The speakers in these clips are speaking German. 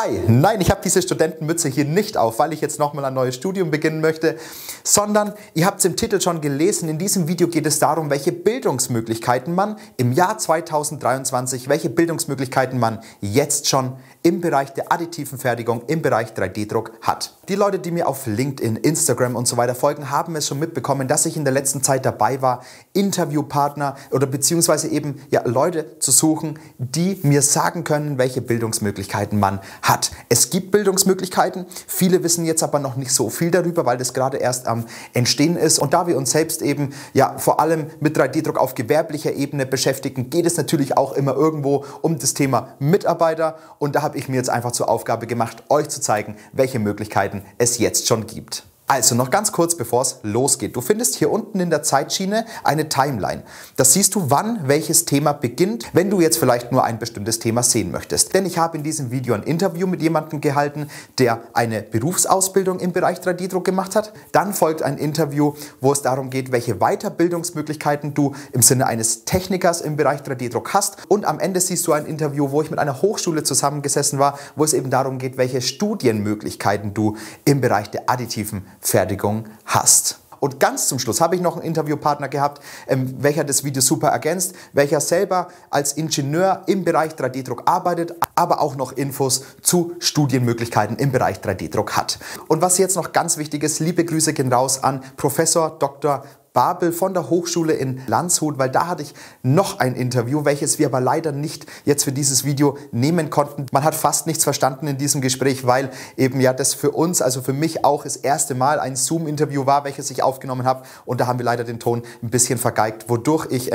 Hi, nein, ich habe diese Studentenmütze hier nicht auf, weil ich jetzt nochmal ein neues Studium beginnen möchte, sondern ihr habt es im Titel schon gelesen, in diesem Video geht es darum, welche Bildungsmöglichkeiten man im Jahr 2023, welche Bildungsmöglichkeiten man jetzt schon im Bereich der additiven Fertigung, im Bereich 3D-Druck hat. Die Leute, die mir auf LinkedIn, Instagram und so weiter folgen, haben es schon mitbekommen, dass ich in der letzten Zeit dabei war, Interviewpartner oder beziehungsweise eben Leute zu suchen, die mir sagen können, welche Bildungsmöglichkeiten man hat. Es gibt Bildungsmöglichkeiten, viele wissen jetzt aber noch nicht so viel darüber, weil das gerade erst am Entstehen ist. Und da wir uns selbst eben vor allem mit 3D-Druck auf gewerblicher Ebene beschäftigen, geht es natürlich auch immer irgendwo um das Thema Mitarbeiter. Und da habe ich mir jetzt einfach zur Aufgabe gemacht, euch zu zeigen, welche Möglichkeiten es jetzt schon gibt. Also noch ganz kurz, bevor es losgeht. Du findest hier unten in der Zeitschiene eine Timeline. Das siehst du, wann welches Thema beginnt, wenn du jetzt vielleicht nur ein bestimmtes Thema sehen möchtest. Denn ich habe in diesem Video ein Interview mit jemandem gehalten, der eine Berufsausbildung im Bereich 3D-Druck gemacht hat. Dann folgt ein Interview, wo es darum geht, welche Weiterbildungsmöglichkeiten du im Sinne eines Technikers im Bereich 3D-Druck hast. Und am Ende siehst du ein Interview, wo ich mit einer Hochschule zusammengesessen war, wo es eben darum geht, welche Studienmöglichkeiten du im Bereich der additiven Fertigung hast. Und ganz zum Schluss habe ich noch einen Interviewpartner gehabt, welcher das Video super ergänzt, welcher selber als Ingenieur im Bereich 3D-Druck arbeitet, aber auch noch Infos zu Studienmöglichkeiten im Bereich 3D-Druck hat. Und was jetzt noch ganz wichtig ist, liebe Grüße gehen raus an Professor Dr. Babel von der Hochschule in Landshut, weil da hatte ich noch ein Interview, welches wir aber leider nicht jetzt für dieses Video nehmen konnten. Man hat fast nichts verstanden in diesem Gespräch, weil eben das für uns, also für mich auch das erste Mal ein Zoom-Interview war, welches ich aufgenommen habe, und da haben wir leider den Ton ein bisschen vergeigt, wodurch ich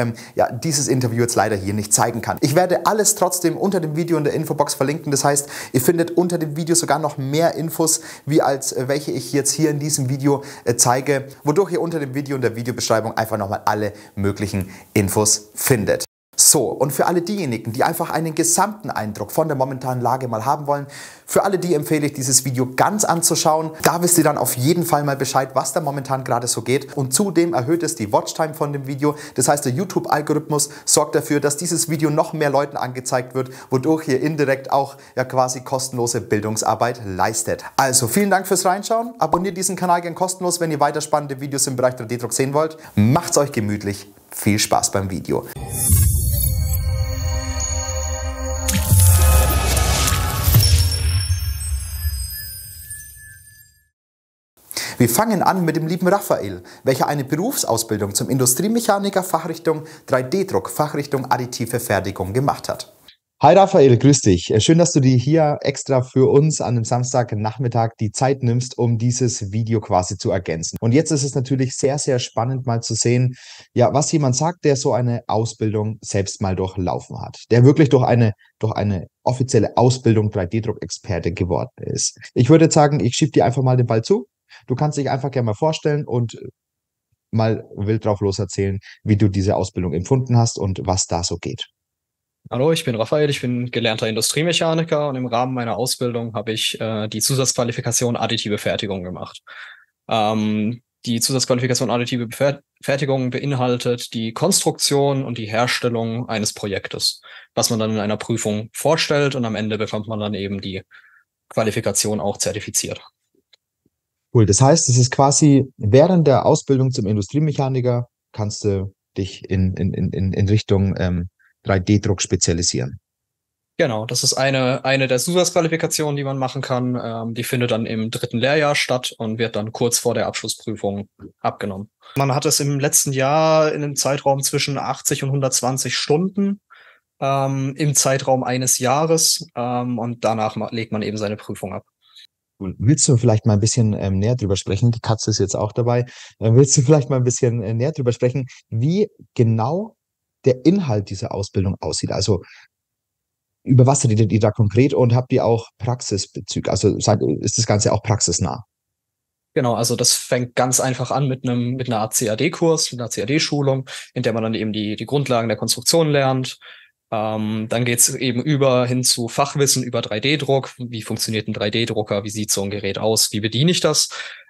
dieses Interview jetzt leider hier nicht zeigen kann. Ich werde alles trotzdem unter dem Video in der Infobox verlinken, das heißt, ihr findet unter dem Video sogar noch mehr Infos, wie als welche ich jetzt hier in diesem Video zeige, wodurch ihr unter dem Video und der Videobeschreibung einfach nochmal alle möglichen Infos findet. So, und für alle diejenigen, die einfach einen gesamten Eindruck von der momentanen Lage mal haben wollen, für alle die empfehle ich, dieses Video ganz anzuschauen. Da wisst ihr dann auf jeden Fall mal Bescheid, was da momentan gerade so geht. Und zudem erhöht es die Watchtime von dem Video. Das heißt, der YouTube-Algorithmus sorgt dafür, dass dieses Video noch mehr Leuten angezeigt wird, wodurch ihr indirekt auch quasi kostenlose Bildungsarbeit leistet. Also, vielen Dank fürs Reinschauen. Abonniert diesen Kanal gern kostenlos, wenn ihr weiter spannende Videos im Bereich 3D-Druck sehen wollt. Macht's euch gemütlich. Viel Spaß beim Video. Wir fangen an mit dem lieben Raphael, welcher eine Berufsausbildung zum Industriemechaniker Fachrichtung 3D-Druck, Fachrichtung additive Fertigung gemacht hat. Hi Raphael, grüß dich. Schön, dass du dir hier extra für uns an einem Samstagnachmittag die Zeit nimmst, um dieses Video quasi zu ergänzen. Und jetzt ist es natürlich sehr, sehr spannend mal zu sehen, was jemand sagt, der so eine Ausbildung selbst mal durchlaufen hat, der wirklich durch eine offizielle Ausbildung 3D-Druck-Experte geworden ist. Ich würde sagen, ich schiebe dir einfach mal den Ball zu. Du kannst dich einfach gerne mal vorstellen und mal wild drauf los erzählen, wie du diese Ausbildung empfunden hast und was da so geht. Hallo, ich bin Raphael, ich bin gelernter Industriemechaniker und im Rahmen meiner Ausbildung habe ich die Zusatzqualifikation additive Fertigung gemacht. Die Zusatzqualifikation additive Fertigung beinhaltet die Konstruktion und die Herstellung eines Projektes, was man dann in einer Prüfung vorstellt, und am Ende bekommt man dann eben die Qualifikation auch zertifiziert. Cool, das heißt, es ist quasi während der Ausbildung zum Industriemechaniker kannst du dich in Richtung 3D-Druck spezialisieren. Genau, das ist eine der Zusatzqualifikationen, die man machen kann. Die findet dann im dritten Lehrjahr statt und wird dann kurz vor der Abschlussprüfung abgenommen. Man hat es im letzten Jahr in einem Zeitraum zwischen 80 und 120 Stunden im Zeitraum eines Jahres, und danach legt man eben seine Prüfung ab. Willst du vielleicht mal ein bisschen näher drüber sprechen? Die Katze ist jetzt auch dabei. Willst du vielleicht mal ein bisschen näher drüber sprechen, wie genau der Inhalt dieser Ausbildung aussieht? Also über was redet ihr da konkret und habt ihr auch Praxisbezüge? Also ist das Ganze auch praxisnah? Genau, also das fängt ganz einfach an mit einer CAD-Kurs, mit einer CAD-Schulung, in der man dann eben die Grundlagen der Konstruktion lernt. Dann geht es eben hin zu Fachwissen über 3D-Druck. Wie funktioniert ein 3D-Drucker? Wie sieht so ein Gerät aus? Wie bediene ich das?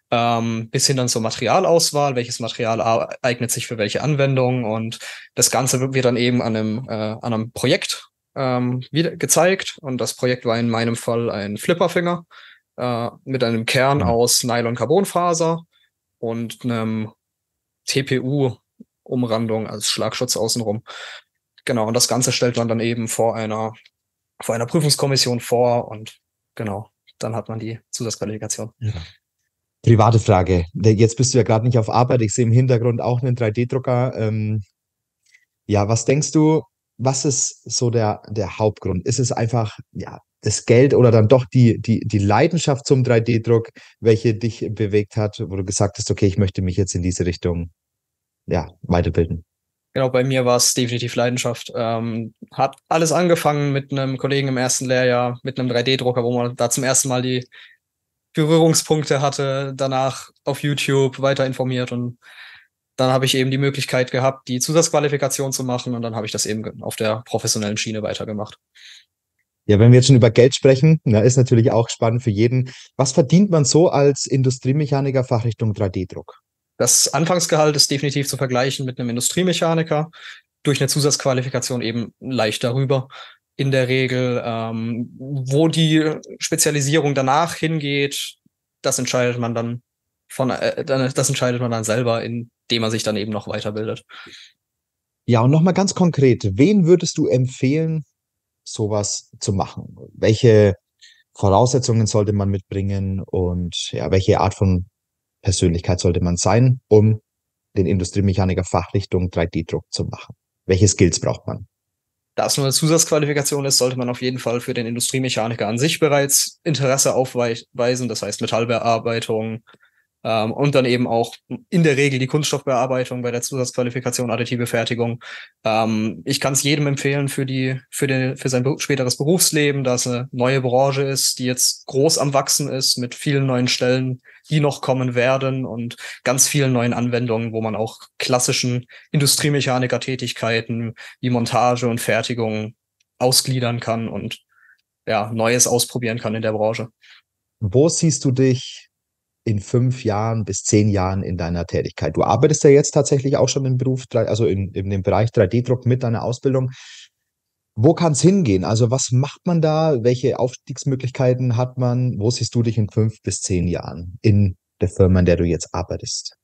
Bis hin dann zur Materialauswahl. Welches Material eignet sich für welche Anwendung? Und das Ganze wird dann eben an einem Projekt gezeigt und das Projekt war in meinem Fall ein Flipperfinger mit einem Kern aus Nylon-Carbonfaser und einem TPU-Umrandung als Schlagschutz außenrum. Genau, und das Ganze stellt man dann eben vor einer Prüfungskommission vor und genau, dann hat man die Zusatzqualifikation. Ja. Private Frage. Jetzt bist du ja gerade nicht auf Arbeit. Ich sehe im Hintergrund auch einen 3D-Drucker. Ja, was denkst du, was ist so der Hauptgrund? Ist es einfach das Geld oder dann doch die Leidenschaft zum 3D-Druck, welche dich bewegt hat, wo du gesagt hast, okay, ich möchte mich jetzt in diese Richtung weiterbilden? Genau, bei mir war es definitiv Leidenschaft. Hat alles angefangen mit einem Kollegen im ersten Lehrjahr, mit einem 3D-Drucker, wo man da zum ersten Mal die Berührungspunkte hatte, danach auf YouTube weiter informiert und dann habe ich eben die Möglichkeit gehabt, die Zusatzqualifikation zu machen und dann habe ich das eben auf der professionellen Schiene weitergemacht. Ja, wenn wir jetzt schon über Geld sprechen, ist natürlich auch spannend für jeden. Was verdient man so als Industriemechaniker Fachrichtung 3D-Druck? Das Anfangsgehalt ist definitiv zu vergleichen mit einem Industriemechaniker, durch eine Zusatzqualifikation eben leicht darüber. In der Regel, wo die Spezialisierung danach hingeht, das entscheidet man dann selber, indem man sich dann eben noch weiterbildet. Ja, und nochmal ganz konkret, wen würdest du empfehlen, sowas zu machen? Welche Voraussetzungen sollte man mitbringen und welche Art von Persönlichkeit sollte man sein, um den Industriemechaniker Fachrichtung 3D-Druck zu machen? Welche Skills braucht man? Da es nur eine Zusatzqualifikation ist, sollte man auf jeden Fall für den Industriemechaniker an sich bereits Interesse aufweisen, das heißt Metallbearbeitung und dann eben auch in der Regel die Kunststoffbearbeitung bei der Zusatzqualifikation, additive Fertigung. Ich kann es jedem empfehlen für sein späteres Berufsleben, da es eine neue Branche ist, die jetzt groß am Wachsen ist mit vielen neuen Stellen, die noch kommen werden und ganz vielen neuen Anwendungen, wo man auch klassischen Industriemechaniker-Tätigkeiten wie Montage und Fertigung ausgliedern kann und Neues ausprobieren kann in der Branche. Wo siehst du dich in 5 Jahren bis 10 Jahren in deiner Tätigkeit? Du arbeitest ja jetzt tatsächlich auch schon im Beruf, also in dem Bereich 3D-Druck mit deiner Ausbildung. Wo kann es hingehen? Also was macht man da? Welche Aufstiegsmöglichkeiten hat man? Wo siehst du dich in 5 bis 10 Jahren in der Firma, in der du jetzt arbeitest?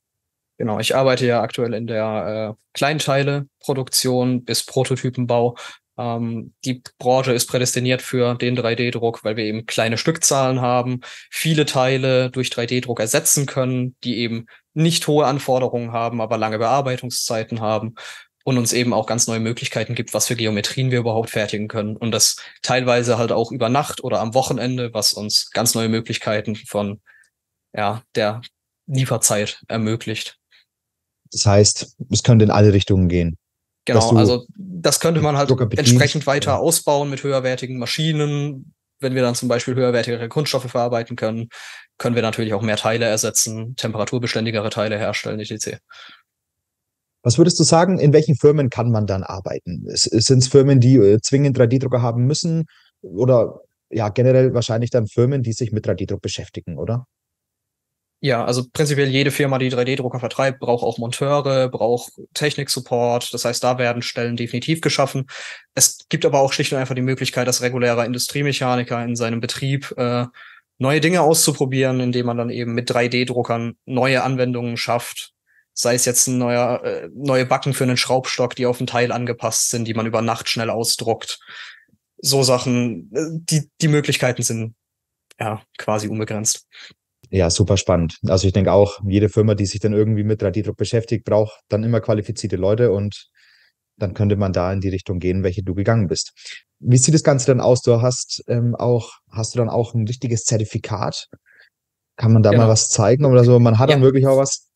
Genau, ich arbeite ja aktuell in der Kleinteileproduktion bis Prototypenbau. Die Branche ist prädestiniert für den 3D-Druck, weil wir eben kleine Stückzahlen haben, viele Teile durch 3D-Druck ersetzen können, die eben nicht hohe Anforderungen haben, aber lange Bearbeitungszeiten haben. Und uns eben auch ganz neue Möglichkeiten gibt, was für Geometrien wir überhaupt fertigen können. Und das teilweise halt auch über Nacht oder am Wochenende, was uns ganz neue Möglichkeiten von der Lieferzeit ermöglicht. Das heißt, es könnte in alle Richtungen gehen. Genau, also das könnte man halt entsprechend weiter ausbauen mit höherwertigen Maschinen. Wenn wir dann zum Beispiel höherwertigere Kunststoffe verarbeiten können, können wir natürlich auch mehr Teile ersetzen, temperaturbeständigere Teile herstellen, etc. Was würdest du sagen, in welchen Firmen kann man dann arbeiten? Sind es Firmen, die zwingend 3D-Drucker haben müssen oder generell wahrscheinlich dann Firmen, die sich mit 3D-Druck beschäftigen, oder? Ja, also prinzipiell jede Firma, die 3D-Drucker vertreibt, braucht auch Monteure, braucht Technik-Support. Das heißt, da werden Stellen definitiv geschaffen. Es gibt aber auch schlicht und einfach die Möglichkeit, dass regulärer Industriemechaniker in seinem Betrieb neue Dinge auszuprobieren, indem man dann eben mit 3D-Druckern neue Anwendungen schafft. Sei es jetzt neue Backen für einen Schraubstock, die auf ein Teil angepasst sind, die man über Nacht schnell ausdruckt. So Sachen, die Möglichkeiten sind quasi unbegrenzt. Ja, super spannend. Also ich denke auch, jede Firma, die sich dann irgendwie mit 3D-Druck beschäftigt, braucht dann immer qualifizierte Leute und dann könnte man da in die Richtung gehen, welche du gegangen bist. Wie sieht das Ganze dann aus? Du hast hast du dann auch ein richtiges Zertifikat? Kann man da mal was zeigen oder so? Man hat dann wirklich auch was.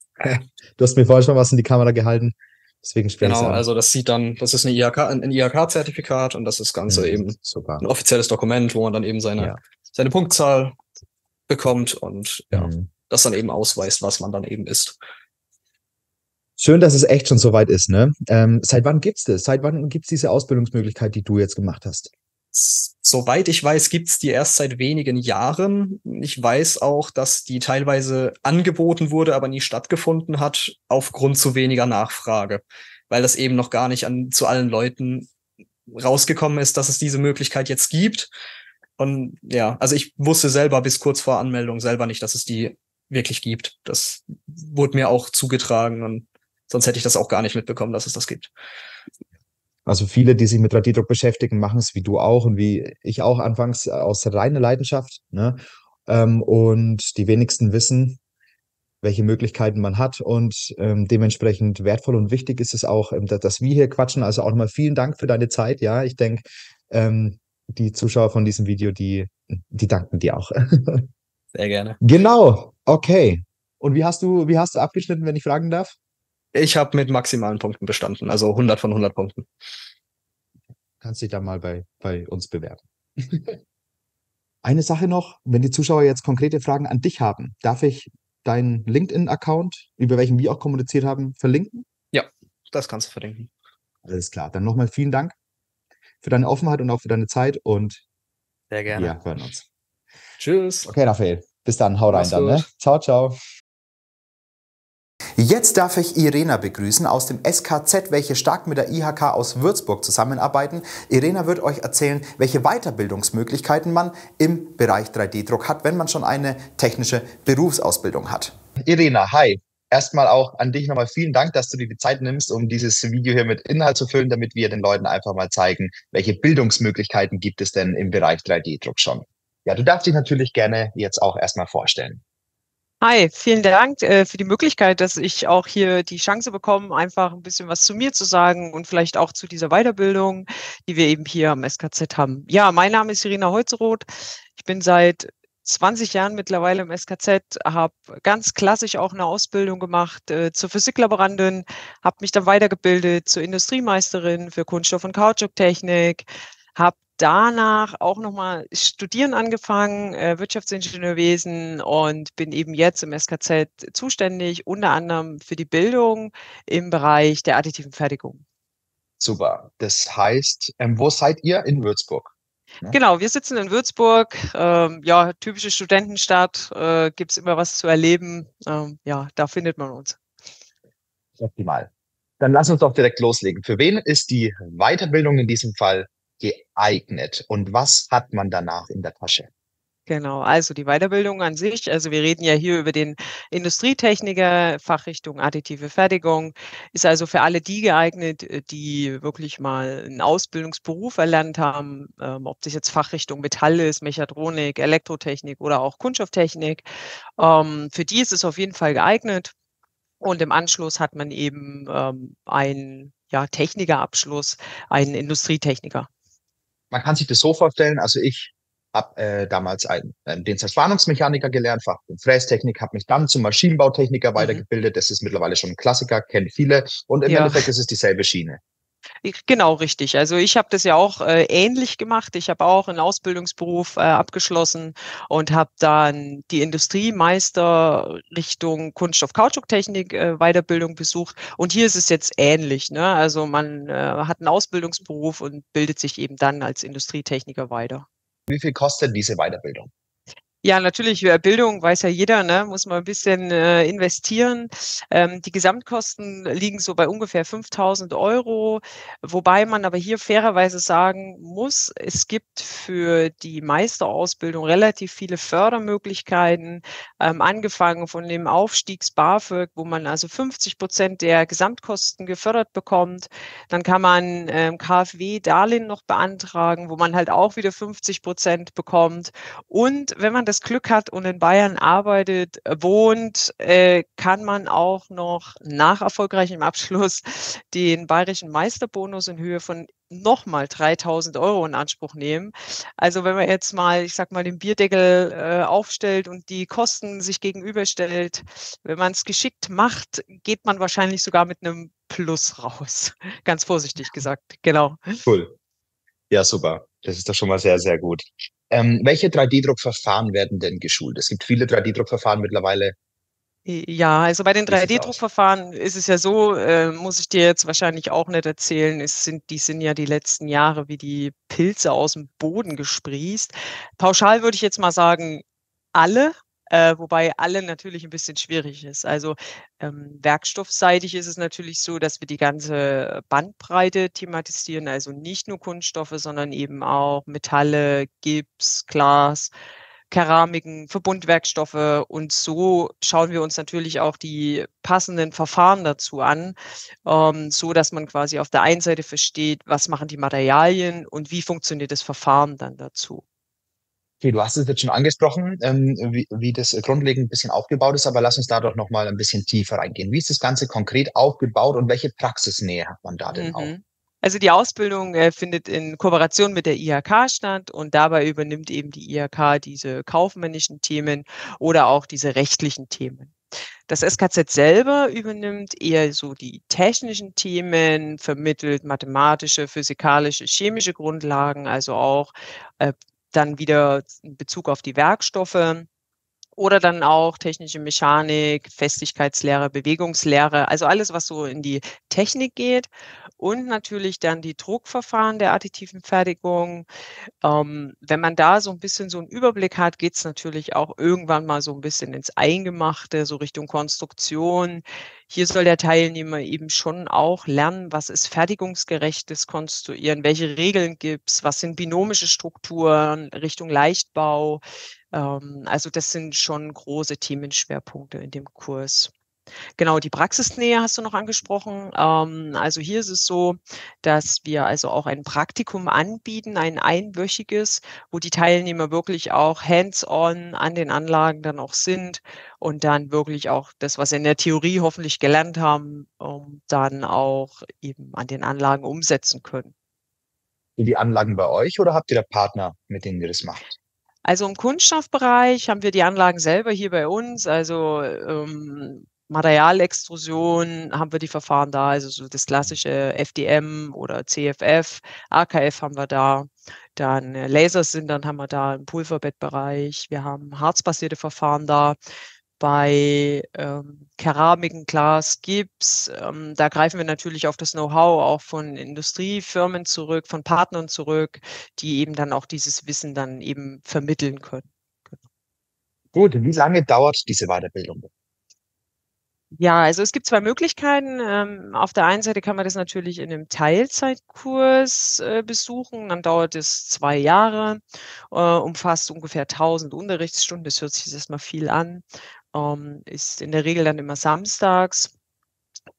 Du hast mir vorhin schon was in die Kamera gehalten, deswegen spreche ich es an. Genau, also das ist ein IHK-Zertifikat und das ist Ganze eben sogar ein offizielles Dokument, wo man dann eben seine Punktzahl bekommt und das dann eben ausweist, was man dann eben ist. Schön, dass es echt schon so weit ist, ne? Seit wann gibt's das? Seit wann gibt's diese Ausbildungsmöglichkeit, die du jetzt gemacht hast? Soweit ich weiß, gibt es die erst seit wenigen Jahren. Ich weiß auch, dass die teilweise angeboten wurde, aber nie stattgefunden hat, aufgrund zu weniger Nachfrage, weil das eben noch gar nicht zu allen Leuten rausgekommen ist, dass es diese Möglichkeit jetzt gibt. Und ja, also ich wusste selber bis kurz vor Anmeldung selber nicht, dass es die wirklich gibt. Das wurde mir auch zugetragen und sonst hätte ich das auch gar nicht mitbekommen, dass es das gibt. Also viele, die sich mit 3D-Druck beschäftigen, machen es wie du auch und wie ich auch anfangs aus reiner Leidenschaft, ne? Und die wenigsten wissen, welche Möglichkeiten man hat und dementsprechend wertvoll und wichtig ist es auch, dass wir hier quatschen. Also auch nochmal vielen Dank für deine Zeit. Ja, ich denke, die Zuschauer von diesem Video, die danken dir auch. Sehr gerne. Genau, okay. Und wie hast du abgeschnitten, wenn ich fragen darf? Ich habe mit maximalen Punkten bestanden, also 100 von 100 Punkten. Kannst dich da mal bei uns bewerben. Eine Sache noch, wenn die Zuschauer jetzt konkrete Fragen an dich haben, darf ich deinen LinkedIn-Account, über welchen wir auch kommuniziert haben, verlinken? Ja, das kannst du verlinken. Alles klar, dann nochmal vielen Dank für deine Offenheit und auch für deine Zeit und sehr gerne. Wir hören uns. Tschüss. Okay, Raphael, bis dann, hau rein dann. Ne? Ciao, ciao. Jetzt darf ich Irena begrüßen aus dem SKZ, welche stark mit der IHK aus Würzburg zusammenarbeiten. Irena wird euch erzählen, welche Weiterbildungsmöglichkeiten man im Bereich 3D-Druck hat, wenn man schon eine technische Berufsausbildung hat. Irena, hi. Erstmal auch an dich nochmal vielen Dank, dass du dir die Zeit nimmst, um dieses Video hier mit Inhalt zu füllen, damit wir den Leuten einfach mal zeigen, welche Bildungsmöglichkeiten gibt es denn im Bereich 3D-Druck schon. Ja, du darfst dich natürlich gerne jetzt auch erstmal vorstellen. Hi, vielen Dank für die Möglichkeit, dass ich auch hier die Chance bekomme, einfach ein bisschen was zu mir zu sagen und vielleicht auch zu dieser Weiterbildung, die wir eben hier am SKZ haben. Ja, mein Name ist Irena Heuzeroth. Ich bin seit 20 Jahren mittlerweile im SKZ, habe ganz klassisch auch eine Ausbildung gemacht zur Physiklaborandin, habe mich dann weitergebildet zur Industriemeisterin für Kunststoff- und Kautschuktechnik, habe danach auch nochmal studieren angefangen, Wirtschaftsingenieurwesen und bin eben jetzt im SKZ zuständig, unter anderem für die Bildung im Bereich der additiven Fertigung. Super. Das heißt, wo seid ihr? In Würzburg? Ne? Genau, wir sitzen in Würzburg. Ja, typische Studentenstadt, gibt es immer was zu erleben. Ja, da findet man uns. Optimal. Dann lass uns doch direkt loslegen. Für wen ist die Weiterbildung in diesem Fall geeignet und was hat man danach in der Tasche? Genau, also die Weiterbildung an sich, also wir reden ja hier über den Industrietechniker, Fachrichtung additive Fertigung, ist also für alle die geeignet, die wirklich mal einen Ausbildungsberuf erlernt haben, ob das jetzt Fachrichtung Metall ist, Mechatronik, Elektrotechnik oder auch Kunststofftechnik. Für die ist es auf jeden Fall geeignet und im Anschluss hat man eben einen Technikerabschluss, einen Industrietechniker. Man kann sich das so vorstellen, also ich habe damals den Zerspannungsmechaniker gelernt, Fach- und Frästechnik, habe mich dann zum Maschinenbautechniker weitergebildet. Das ist mittlerweile schon ein Klassiker, kennen viele. Und im Endeffekt ist es dieselbe Schiene. Genau, richtig. Also ich habe das ja auch ähnlich gemacht. Ich habe auch einen Ausbildungsberuf abgeschlossen und habe dann die Industriemeisterrichtung Kunststoff-Kautschuktechnik Weiterbildung besucht. Und hier ist es jetzt ähnlich, ne? Also man hat einen Ausbildungsberuf und bildet sich eben dann als Industrietechniker weiter. Wie viel kostet diese Weiterbildung? Ja, natürlich, Bildung weiß ja jeder, ne? Muss man ein bisschen investieren. Die Gesamtkosten liegen so bei ungefähr 5.000 €, wobei man aber hier fairerweise sagen muss, es gibt für die Meisterausbildung relativ viele Fördermöglichkeiten, angefangen von dem Aufstiegs-BAföG, wo man also 50% der Gesamtkosten gefördert bekommt. Dann kann man KfW-Darlehen noch beantragen, wo man halt auch wieder 50% bekommt. Und wenn man das Glück hat und in Bayern arbeitet, wohnt, kann man auch noch nach erfolgreichem Abschluss den bayerischen Meisterbonus in Höhe von nochmal 3.000 € in Anspruch nehmen. Also wenn man jetzt mal, ich sag mal, den Bierdeckel aufstellt und die Kosten sich gegenüberstellt, wenn man es geschickt macht, geht man wahrscheinlich sogar mit einem Plus raus. Ganz vorsichtig gesagt, genau. Cool. Ja, super. Das ist doch schon mal sehr, sehr gut. Welche 3D-Druckverfahren werden denn geschult? Es gibt viele 3D-Druckverfahren mittlerweile. Ja, also bei den 3D-Druckverfahren ist es ja so, muss ich dir jetzt wahrscheinlich auch nicht erzählen, die sind ja die letzten Jahre wie die Pilze aus dem Boden gesprießt. Pauschal würde ich jetzt mal sagen, alle. wobei alle natürlich ein bisschen schwierig ist. Also werkstoffseitig ist es natürlich so, dass wir die ganze Bandbreite thematisieren, also nicht nur Kunststoffe, sondern eben auch Metalle, Gips, Glas, Keramiken, Verbundwerkstoffe, und so schauen wir uns natürlich auch die passenden Verfahren dazu an, so dass man quasi auf der einen Seite versteht, was machen die Materialien und wie funktioniert das Verfahren dann dazu. Okay, du hast es jetzt schon angesprochen, wie das grundlegend ein bisschen aufgebaut ist, aber lass uns da doch nochmal ein bisschen tiefer reingehen. Wie ist das Ganze konkret aufgebaut und welche Praxisnähe hat man da denn auch? Also die Ausbildung findet in Kooperation mit der IHK statt, und dabei übernimmt eben die IHK diese kaufmännischen Themen oder auch diese rechtlichen Themen. Das SKZ selber übernimmt eher so die technischen Themen, vermittelt mathematische, physikalische, chemische Grundlagen, also auch dann wieder in Bezug auf die Werkstoffe. Oder dann auch technische Mechanik, Festigkeitslehre, Bewegungslehre, also alles, was so in die Technik geht. Und natürlich dann die Druckverfahren der additiven Fertigung. Wenn man da so ein bisschen so einen Überblick hat, geht es natürlich auch irgendwann mal so ein bisschen ins Eingemachte, so Richtung Konstruktion. Hier soll der Teilnehmer eben schon auch lernen, was ist fertigungsgerechtes Konstruieren, welche Regeln gibt es, was sind binomische Strukturen, Richtung Leichtbau. Also das sind schon große Themenschwerpunkte in dem Kurs. Genau, die Praxisnähe hast du noch angesprochen. Also hier ist es so, dass wir also auch ein Praktikum anbieten, ein einwöchiges, wo die Teilnehmer wirklich auch hands-on an den Anlagen dann auch sind und dann wirklich auch das, was sie in der Theorie hoffentlich gelernt haben, dann auch eben an den Anlagen umsetzen können. Die Anlagen bei euch, oder habt ihr da Partner, mit denen ihr das macht? Also im Kunststoffbereich haben wir die Anlagen selber hier bei uns, also Materialextrusion haben wir die Verfahren da, also so das klassische FDM oder CFF, AKF haben wir da, dann Lasersintern haben wir da im Pulverbettbereich, wir haben harzbasierte Verfahren da, bei Keramiken, Glas, Gips, da greifen wir natürlich auf das Know-how auch von Industriefirmen zurück, von Partnern zurück, die eben dann auch dieses Wissen dann eben vermitteln können. Genau. Gut, wie lange dauert diese Weiterbildung? Ja, also es gibt zwei Möglichkeiten. Auf der einen Seite kann man das natürlich in einem Teilzeitkurs besuchen, dann dauert es 2 Jahre, umfasst ungefähr 1000 Unterrichtsstunden, das hört sich jetzt mal viel an, ist in der Regel dann immer samstags,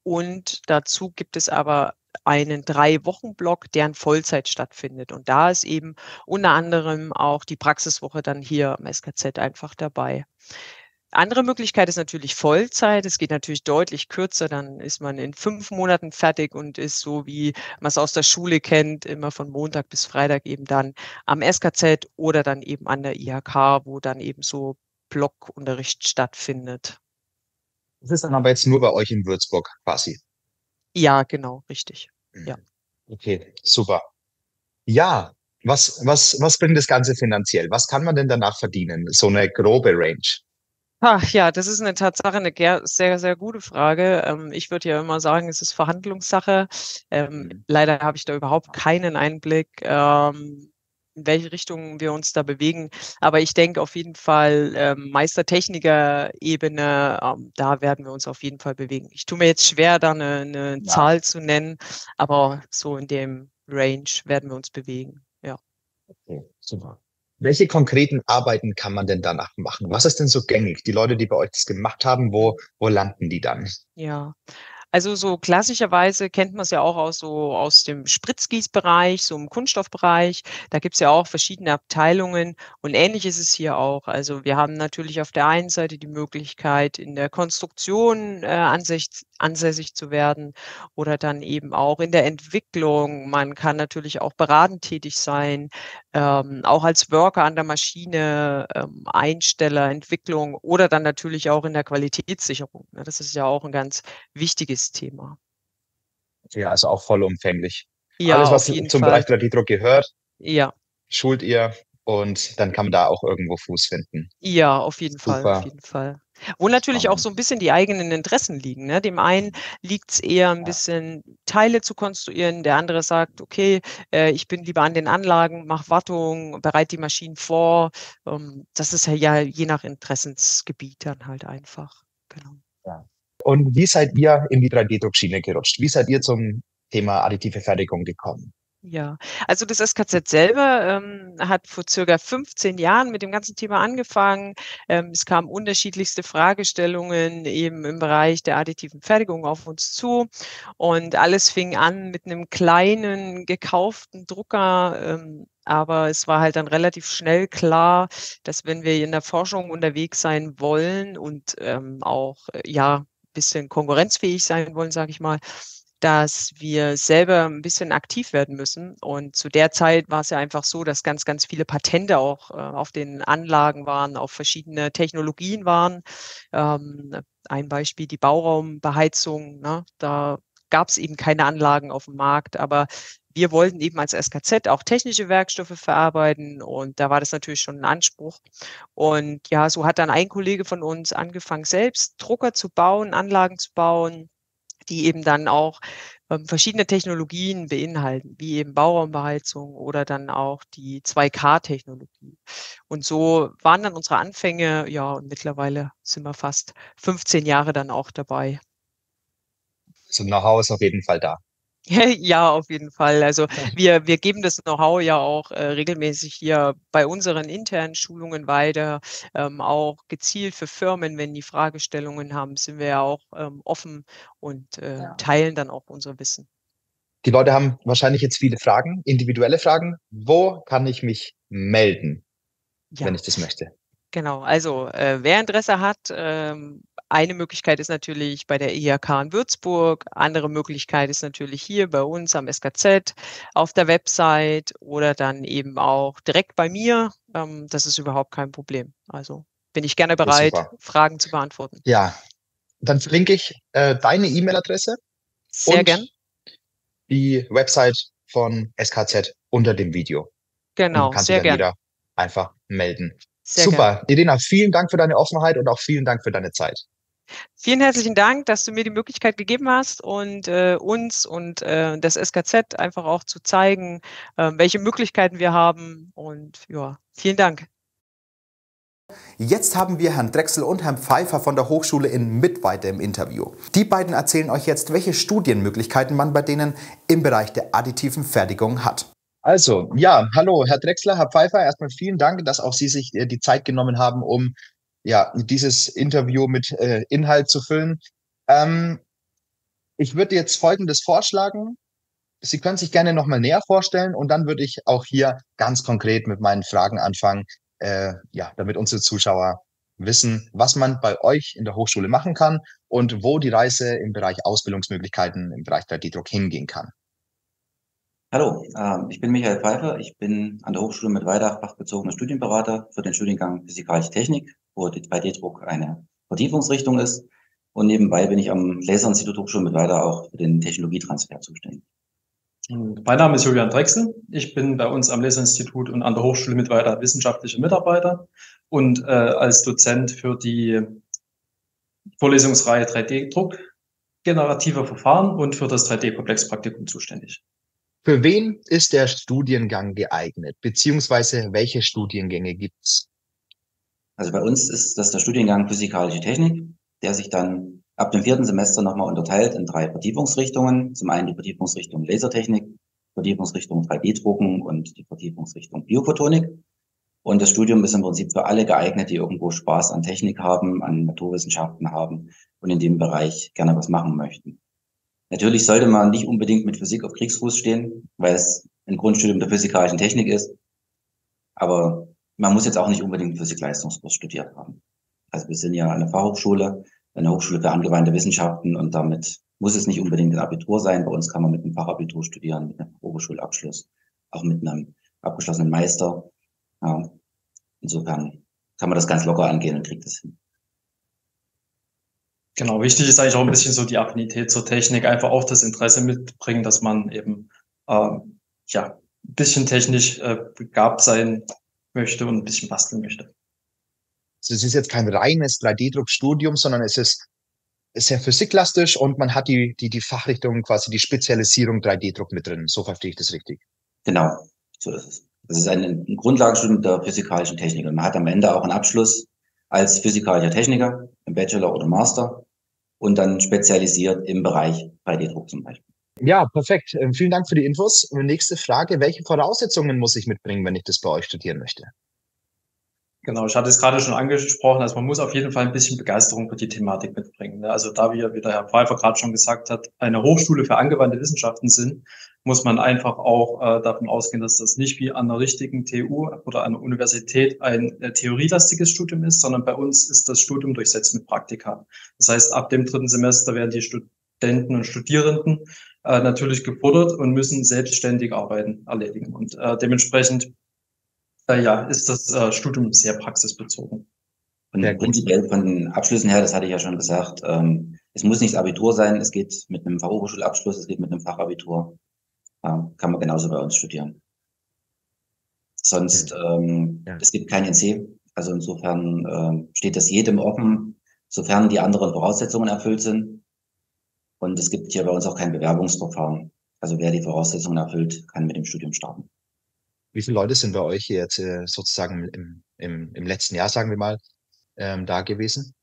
und dazu gibt es aber einen 3-Wochen-Block, der in Vollzeit stattfindet, und da ist eben unter anderem auch die Praxiswoche dann hier am SKZ einfach dabei. Andere Möglichkeit ist natürlich Vollzeit. Es geht natürlich deutlich kürzer. Dann ist man in 5 Monaten fertig und ist so, wie man es aus der Schule kennt, immer von Montag bis Freitag eben dann am SKZ oder dann eben an der IHK, wo dann eben so Blockunterricht stattfindet. Das ist dann aber jetzt nur bei euch in Würzburg quasi. Ja, genau, richtig. Ja. Okay, super. Ja, was bringt das Ganze finanziell? Was kann man denn danach verdienen? So eine grobe Range. Ach ja, das ist eine Tatsache, eine sehr, sehr gute Frage. Ich würde ja immer sagen, es ist Verhandlungssache. Leider habe ich da überhaupt keinen Einblick, in welche Richtung wir uns da bewegen. Aber ich denke auf jeden Fall, Meistertechniker-Ebene, da werden wir uns auf jeden Fall bewegen. Ich tue mir jetzt schwer, da eine Zahl zu nennen, aber so in dem Range werden wir uns bewegen. Ja. Okay, super. Welche konkreten Arbeiten kann man denn danach machen? Was ist denn so gängig? Die Leute, die bei euch das gemacht haben, wo landen die dann? Ja, also so klassischerweise kennt man es ja auch aus dem Spritzgießbereich, so im Kunststoffbereich. Da gibt es ja auch verschiedene Abteilungen, und ähnlich ist es hier auch. Also wir haben natürlich auf der einen Seite die Möglichkeit, in der Konstruktion ansässig zu werden oder dann eben auch in der Entwicklung. Man kann natürlich auch beratend tätig sein, auch als Worker an der Maschine, Einsteller, Entwicklung oder dann natürlich auch in der Qualitätssicherung. Das ist ja auch ein ganz wichtiges Thema. Ja, also auch vollumfänglich. Ja, alles, was zum Bereich 3D-Druck gehört, ja, schult ihr, und dann kann man da auch irgendwo Fuß finden. Ja, auf jeden Fall. Wo natürlich auch so ein bisschen die eigenen Interessen liegen. Ne? Dem einen liegt es eher ein bisschen, Teile zu konstruieren. Der andere sagt, okay, ich bin lieber an den Anlagen, mache Wartung, bereite die Maschinen vor. Das ist ja je nach Interessensgebiet dann halt einfach. Genau. Ja. Und wie seid ihr in die 3D-Druckschiene gerutscht? Wie seid ihr zum Thema additive Fertigung gekommen? Ja, also das SKZ selber hat vor circa 15 Jahren mit dem ganzen Thema angefangen. Es kamen unterschiedlichste Fragestellungen eben im Bereich der additiven Fertigung auf uns zu. Und alles fing an mit einem kleinen gekauften Drucker. Aber es war halt dann relativ schnell klar, dass wenn wir in der Forschung unterwegs sein wollen und auch ein bisschen konkurrenzfähig sein wollen, sage ich mal, dass wir selber ein bisschen aktiv werden müssen. Und zu der Zeit war es ja einfach so, dass ganz, ganz viele Patente auch auf den Anlagen waren, auf verschiedene Technologien waren. Ein Beispiel die Bauraumbeheizung. Ne? Da gab es eben keine Anlagen auf dem Markt, aber wir wollten eben als SKZ auch technische Werkstoffe verarbeiten und da war das natürlich schon ein Anspruch. Und ja, so hat dann ein Kollege von uns angefangen, selbst Drucker zu bauen, Anlagen zu bauen, die eben dann auch verschiedene Technologien beinhalten, wie eben Bauraumbeheizung oder dann auch die 2K-Technologie. Und so waren dann unsere Anfänge, ja, und mittlerweile sind wir fast 15 Jahre dann auch dabei. So Know-how ist auf jeden Fall da. Ja, auf jeden Fall. Also wir geben das Know-how ja auch regelmäßig hier bei unseren internen Schulungen weiter, auch gezielt für Firmen, wenn die Fragestellungen haben, sind wir ja auch offen und teilen dann auch unser Wissen. Die Leute haben wahrscheinlich jetzt viele Fragen, individuelle Fragen. Wo kann ich mich melden, wenn ich das möchte? Genau, also wer Interesse hat, eine Möglichkeit ist natürlich bei der IHK in Würzburg, andere Möglichkeit ist natürlich hier bei uns am SKZ, auf der Website oder dann eben auch direkt bei mir. Das ist überhaupt kein Problem. Also bin ich gerne bereit, Fragen zu beantworten. Ja, dann verlinke ich deine E-Mail-Adresse und gern die Website von SKZ unter dem Video. Genau, sehr gerne. Kannst du dann einfach melden. Super. Irena, vielen Dank für deine Offenheit und auch vielen Dank für deine Zeit. Vielen herzlichen Dank, dass du mir die Möglichkeit gegeben hast und uns und das SKZ einfach auch zu zeigen, welche Möglichkeiten wir haben. Und ja, vielen Dank. Jetzt haben wir Herrn Drechsel und Herrn Pfeiffer von der Hochschule in Mittweida im Interview. Die beiden erzählen euch jetzt, welche Studienmöglichkeiten man bei denen im Bereich der additiven Fertigung hat. Also, ja, hallo, Herr Drechsler, Herr Pfeiffer, erstmal vielen Dank, dass auch Sie sich die Zeit genommen haben, um dieses Interview mit Inhalt zu füllen. Ich würde jetzt Folgendes vorschlagen. Sie können sich gerne nochmal näher vorstellen und dann würde ich auch hier ganz konkret mit meinen Fragen anfangen, damit unsere Zuschauer wissen, was man bei euch in der Hochschule machen kann und wo die Reise im Bereich Ausbildungsmöglichkeiten, im Bereich 3D-Druck hingehen kann. Hallo, ich bin Michael Pfeiffer. Ich bin an der Hochschule Mittweida fachbezogener Studienberater für den Studiengang Physikalische Technik, wo 3D-Druck eine Vertiefungsrichtung ist. Und nebenbei bin ich am Laserinstitut Hochschule Mittweida auch für den Technologietransfer zuständig. Und mein Name ist Julian Drechsel. Ich bin bei uns am Laserinstitut und an der Hochschule Mittweida wissenschaftlicher Mitarbeiter und als Dozent für die Vorlesungsreihe 3D-Druck, generative Verfahren und für das 3D-Komplexpraktikum zuständig. Für wen ist der Studiengang geeignet, beziehungsweise welche Studiengänge gibt es? Also bei uns ist das der Studiengang Physikalische Technik, der sich dann ab dem 4. Semester nochmal unterteilt in 3 Vertiefungsrichtungen. Zum einen die Vertiefungsrichtung Lasertechnik, Vertiefungsrichtung 3D-Drucken und die Vertiefungsrichtung Biofotonik. Und das Studium ist im Prinzip für alle geeignet, die irgendwo Spaß an Technik haben, an Naturwissenschaften haben und in dem Bereich gerne was machen möchten. Natürlich sollte man nicht unbedingt mit Physik auf Kriegsfuß stehen, weil es ein Grundstudium der physikalischen Technik ist. Aber man muss jetzt auch nicht unbedingt Physik-Leistungskurs studiert haben. Also wir sind ja eine Fachhochschule, eine Hochschule für angewandte Wissenschaften und damit muss es nicht unbedingt ein Abitur sein. Bei uns kann man mit einem Fachabitur studieren, mit einem Oberschulabschluss, auch mit einem abgeschlossenen Meister. Ja, insofern kann man das ganz locker angehen und kriegt das hin. Genau, wichtig ist eigentlich auch ein bisschen so die Affinität zur Technik, einfach auch das Interesse mitbringen, dass man eben ein bisschen technisch begabt sein möchte und ein bisschen basteln möchte. Also es ist jetzt kein reines 3D-Druckstudium, sondern es ist sehr physiklastisch und man hat die Fachrichtung, quasi die Spezialisierung 3D-Druck mit drin. So verstehe ich das richtig. Genau, so ist es. Das ist ein Grundlagenstudium der physikalischen Technik. Und man hat am Ende auch einen Abschluss als physikalischer Techniker, im Bachelor oder Master und dann spezialisiert im Bereich 3D-Druck zum Beispiel. Ja, perfekt. Vielen Dank für die Infos. Und nächste Frage, welche Voraussetzungen muss ich mitbringen, wenn ich das bei euch studieren möchte? Genau, ich hatte es gerade schon angesprochen, also man muss auf jeden Fall ein bisschen Begeisterung für die Thematik mitbringen. Also da wir, wie der Herr Pfeiffer gerade schon gesagt hat, eine Hochschule für angewandte Wissenschaften sind, muss man einfach auch davon ausgehen, dass das nicht wie an einer richtigen TU oder einer Universität ein theorielastiges Studium ist, sondern bei uns ist das Studium durchsetzt mit Praktika. Das heißt, ab dem 3. Semester werden die Studenten und Studierenden natürlich gefordert und müssen selbstständig Arbeiten erledigen. Und dementsprechend ist das Studium sehr praxisbezogen. Und prinzipiell von den Abschlüssen her, das hatte ich ja schon gesagt, es muss nicht das Abitur sein, es geht mit einem Fachhochschulabschluss, es geht mit einem Fachabitur, kann man genauso bei uns studieren. Sonst, es gibt kein NC, also insofern steht das jedem offen, sofern die anderen Voraussetzungen erfüllt sind. Und es gibt hier bei uns auch kein Bewerbungsverfahren. Also wer die Voraussetzungen erfüllt, kann mit dem Studium starten. Wie viele Leute sind bei euch jetzt sozusagen im letzten Jahr, sagen wir mal, da gewesen?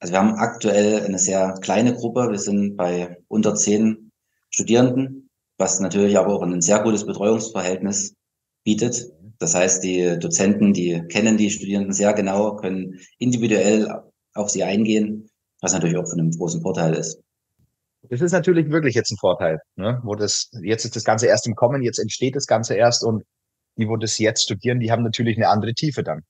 Also wir haben aktuell eine sehr kleine Gruppe. Wir sind bei unter 10 Studierenden, was natürlich aber auch ein sehr gutes Betreuungsverhältnis bietet. Das heißt, die Dozenten, die kennen die Studierenden sehr genau, können individuell auf sie eingehen, was natürlich auch von einem großen Vorteil ist. Das ist natürlich wirklich jetzt ein Vorteil, ne? Jetzt ist das Ganze erst im Kommen, jetzt entsteht das Ganze erst und die, wo das jetzt studieren, die haben natürlich eine andere Tiefe dann.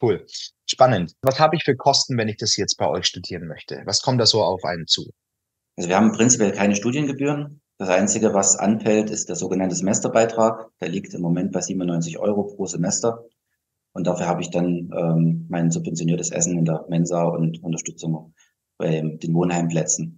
Cool. Spannend. Was habe ich für Kosten, wenn ich das jetzt bei euch studieren möchte? Was kommt da so auf einen zu? Also wir haben prinzipiell keine Studiengebühren. Das Einzige, was anfällt, ist der sogenannte Semesterbeitrag. Der liegt im Moment bei 97 € pro Semester. Und dafür habe ich dann mein subventioniertes Essen in der Mensa und Unterstützung bei den Wohnheimplätzen.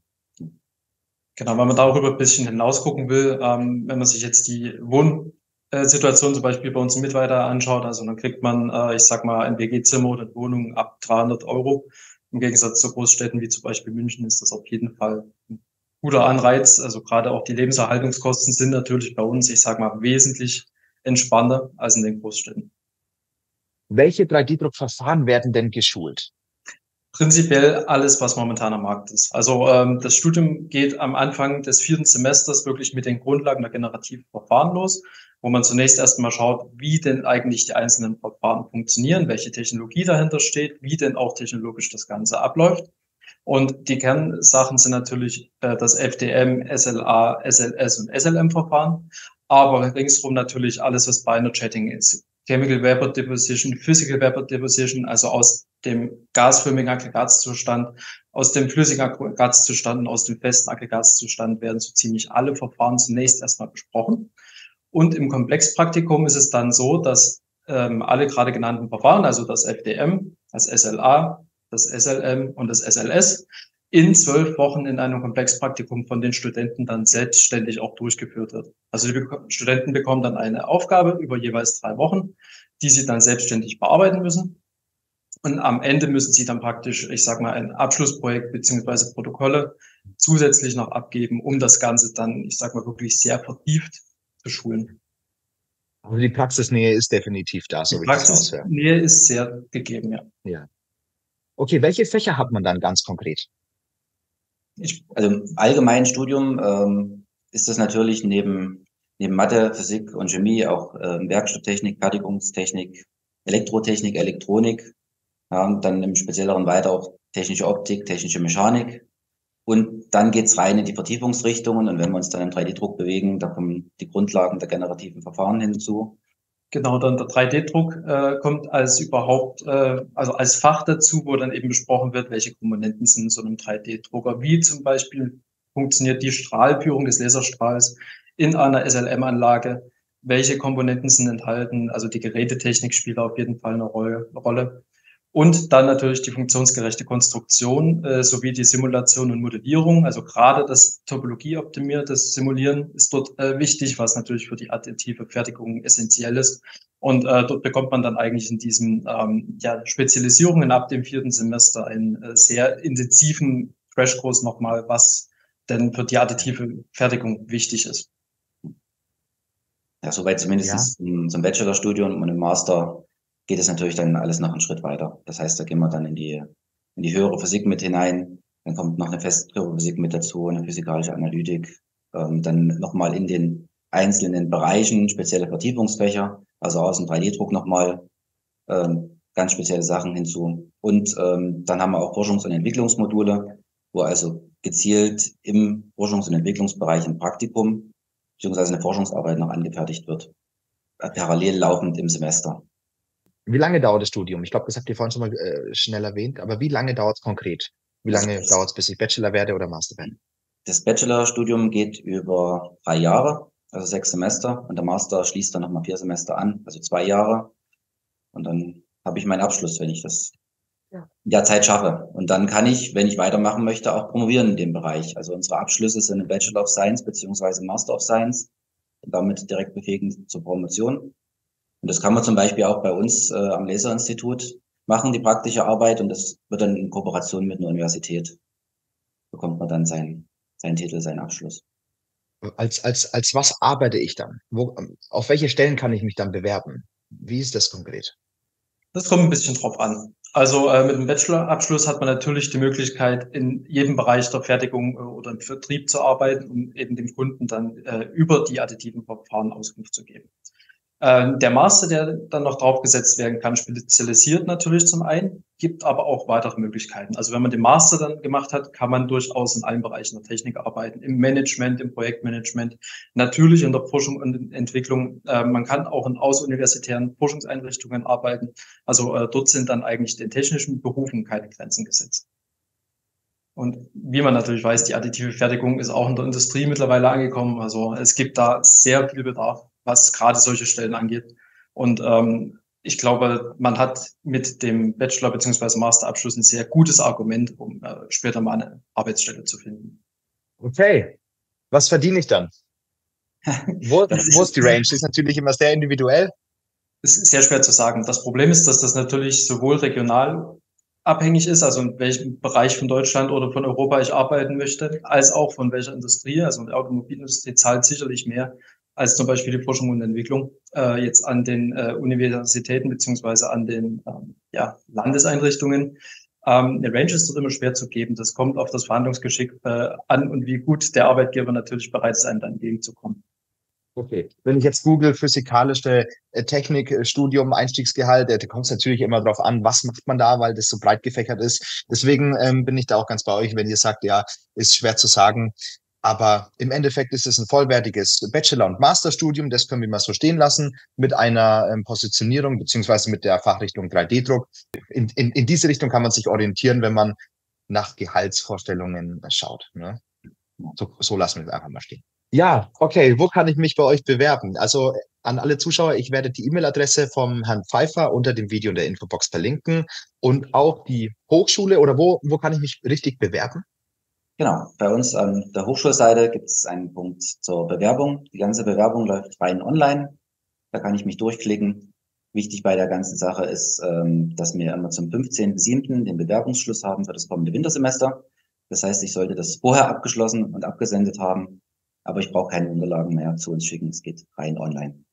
Genau, wenn man darüber ein bisschen hinaus gucken will, wenn man sich jetzt die Wohnsituation zum Beispiel bei uns im Mittweida anschaut, also dann kriegt man, ich sag mal, ein WG-Zimmer oder Wohnung ab 300 €. Im Gegensatz zu Großstädten wie zum Beispiel München ist das auf jeden Fall ein guter Anreiz. Also gerade auch die Lebenserhaltungskosten sind natürlich bei uns, ich sag mal, wesentlich entspannter als in den Großstädten. Welche 3D-Druckverfahren werden denn geschult? Prinzipiell alles, was momentan am Markt ist. Also das Studium geht am Anfang des 4. Semesters wirklich mit den Grundlagen der generativen Verfahren los, wo man zunächst erstmal schaut, wie denn eigentlich die einzelnen Verfahren funktionieren, welche Technologie dahinter steht, wie denn auch technologisch das Ganze abläuft. Und die Kernsachen sind natürlich das FDM, SLA, SLS und SLM-Verfahren, aber ringsrum natürlich alles, was Binary Jetting ist. Chemical Vapor Deposition, Physical Vapor Deposition, also aus dem gasförmigen Aggregatzustand, aus dem flüssigen Aggregatzustand und aus dem festen Aggregatzustand werden so ziemlich alle Verfahren zunächst erstmal besprochen. Und im Komplexpraktikum ist es dann so, dass alle gerade genannten Verfahren, also das FDM, das SLA, das SLM und das SLS, in 12 Wochen in einem Komplexpraktikum von den Studenten dann selbstständig auch durchgeführt wird. Also die Studenten bekommen dann eine Aufgabe über jeweils 3 Wochen, die sie dann selbstständig bearbeiten müssen. Und am Ende müssen sie dann praktisch, ich sag mal, ein Abschlussprojekt beziehungsweise Protokolle zusätzlich noch abgeben, um das Ganze dann, ich sag mal, wirklich sehr vertieft zu schulen. Also die Praxisnähe ist definitiv da, so wie ich das raushöre. Die Praxisnähe ist sehr gegeben, ja. Ja. Okay, welche Fächer hat man dann ganz konkret? Also im allgemeinen Studium ist das natürlich neben Mathe, Physik und Chemie auch Werkstofftechnik, Fertigungstechnik, Elektrotechnik, Elektronik, dann im Spezielleren weiter auch technische Optik, technische Mechanik. Und dann geht's rein in die Vertiefungsrichtungen. Und wenn wir uns dann im 3D-Druck bewegen, da kommen die Grundlagen der generativen Verfahren hinzu. Genau, dann der 3D-Druck kommt als als Fach dazu, wo dann eben besprochen wird, welche Komponenten sind in so einem 3D-Drucker. Wie zum Beispiel funktioniert die Strahlführung des Laserstrahls in einer SLM-Anlage? Welche Komponenten sind enthalten? Also die Gerätetechnik spielt auf jeden Fall eine Rolle. Und dann natürlich die funktionsgerechte Konstruktion sowie die Simulation und Modellierung. Also gerade das topologieoptimierte Simulieren ist dort wichtig, was natürlich für die additive Fertigung essentiell ist. Und dort bekommt man dann eigentlich in diesen Spezialisierungen ab dem 4. Semester einen sehr intensiven Crashkurs nochmal, was denn für die additive Fertigung wichtig ist. Ja, soweit zumindest zum Bachelorstudium und im Master geht es natürlich dann alles noch einen Schritt weiter. Das heißt, da gehen wir dann in die höhere Physik mit hinein, dann kommt noch eine festere Physik mit dazu, eine physikalische Analytik, dann nochmal in den einzelnen Bereichen spezielle Vertiefungsfächer, also aus dem 3D-Druck nochmal ganz spezielle Sachen hinzu. Und dann haben wir auch Forschungs- und Entwicklungsmodule, wo also gezielt im Forschungs- und Entwicklungsbereich ein Praktikum beziehungsweise eine Forschungsarbeit noch angefertigt wird, parallel laufend im Semester. Wie lange dauert das Studium? Ich glaube, das habt ihr vorhin schon mal schnell erwähnt, aber wie lange dauert es konkret? Wie lange dauert es, bis ich Bachelor werde oder Master werde? Das Bachelorstudium geht über 3 Jahre, also 6 Semester, und der Master schließt dann nochmal 4 Semester an, also 2 Jahre. Und dann habe ich meinen Abschluss, wenn ich das in der Zeit schaffe. Und dann kann ich, wenn ich weitermachen möchte, auch promovieren in dem Bereich. Also unsere Abschlüsse sind im Bachelor of Science beziehungsweise Master of Science und damit direkt befähigend zur Promotion. Und das kann man zum Beispiel auch bei uns am Laser-Institut machen, die praktische Arbeit. Und das wird dann in Kooperation mit einer Universität, bekommt man dann seinen Titel, seinen Abschluss. Als was arbeite ich dann? Auf welche Stellen kann ich mich dann bewerben? Wie ist das konkret? Das kommt ein bisschen drauf an. Also mit dem Bachelorabschluss hat man natürlich die Möglichkeit, in jedem Bereich der Fertigung oder im Vertrieb zu arbeiten, um eben dem Kunden dann über die additiven Verfahren Auskunft zu geben. Der Master, der dann noch draufgesetzt werden kann, spezialisiert natürlich zum einen, gibt aber auch weitere Möglichkeiten. Also wenn man den Master dann gemacht hat, kann man durchaus in allen Bereichen der Technik arbeiten, im Management, im Projektmanagement, natürlich in der Forschung und Entwicklung. Man kann auch in außeruniversitären Forschungseinrichtungen arbeiten. Also dort sind dann eigentlich den technischen Berufen keine Grenzen gesetzt. Und wie man natürlich weiß, die additive Fertigung ist auch in der Industrie mittlerweile angekommen. Also es gibt da sehr viel Bedarf, was gerade solche Stellen angeht. Und ich glaube, man hat mit dem Bachelor- bzw. Masterabschluss ein sehr gutes Argument, um später mal eine Arbeitsstelle zu finden. Okay, was verdiene ich dann? Wo ist die Range? Das ist natürlich immer sehr individuell. Das ist sehr schwer zu sagen. Das Problem ist, dass das natürlich sowohl regional abhängig ist, also in welchem Bereich von Deutschland oder von Europa ich arbeiten möchte, als auch von welcher Industrie. Also die Automobilindustrie zahlt sicherlich mehr als zum Beispiel die Forschung und Entwicklung jetzt an den Universitäten beziehungsweise an den Landeseinrichtungen. Eine Range ist dort immer schwer zu geben. Das kommt auf das Verhandlungsgeschick an und wie gut der Arbeitgeber natürlich bereit ist, einem dann entgegenzukommen. Okay, wenn ich jetzt google physikalische Technik, Studium, Einstiegsgehalt, da kommt es natürlich immer drauf an, was macht man da, weil das so breit gefächert ist. Deswegen bin ich da auch ganz bei euch, wenn ihr sagt, ja, ist schwer zu sagen. Aber im Endeffekt ist es ein vollwertiges Bachelor- und Masterstudium, das können wir mal so stehen lassen, mit einer Positionierung beziehungsweise mit der Fachrichtung 3D-Druck. In diese Richtung kann man sich orientieren, wenn man nach Gehaltsvorstellungen schaut, ne? So lassen wir es einfach mal stehen. Ja, okay, wo kann ich mich bei euch bewerben? Also an alle Zuschauer, ich werde die E-Mail-Adresse vom Herrn Pfeiffer unter dem Video in der Infobox verlinken und auch die Hochschule oder wo kann ich mich richtig bewerben? Genau, bei uns an der Hochschulseite gibt es einen Punkt zur Bewerbung. Die ganze Bewerbung läuft rein online, da kann ich mich durchklicken. Wichtig bei der ganzen Sache ist, dass wir immer zum 15.07. den Bewerbungsschluss haben für das kommende Wintersemester. Das heißt, ich sollte das vorher abgeschlossen und abgesendet haben, aber ich brauche keine Unterlagen mehr zu uns schicken, es geht rein online.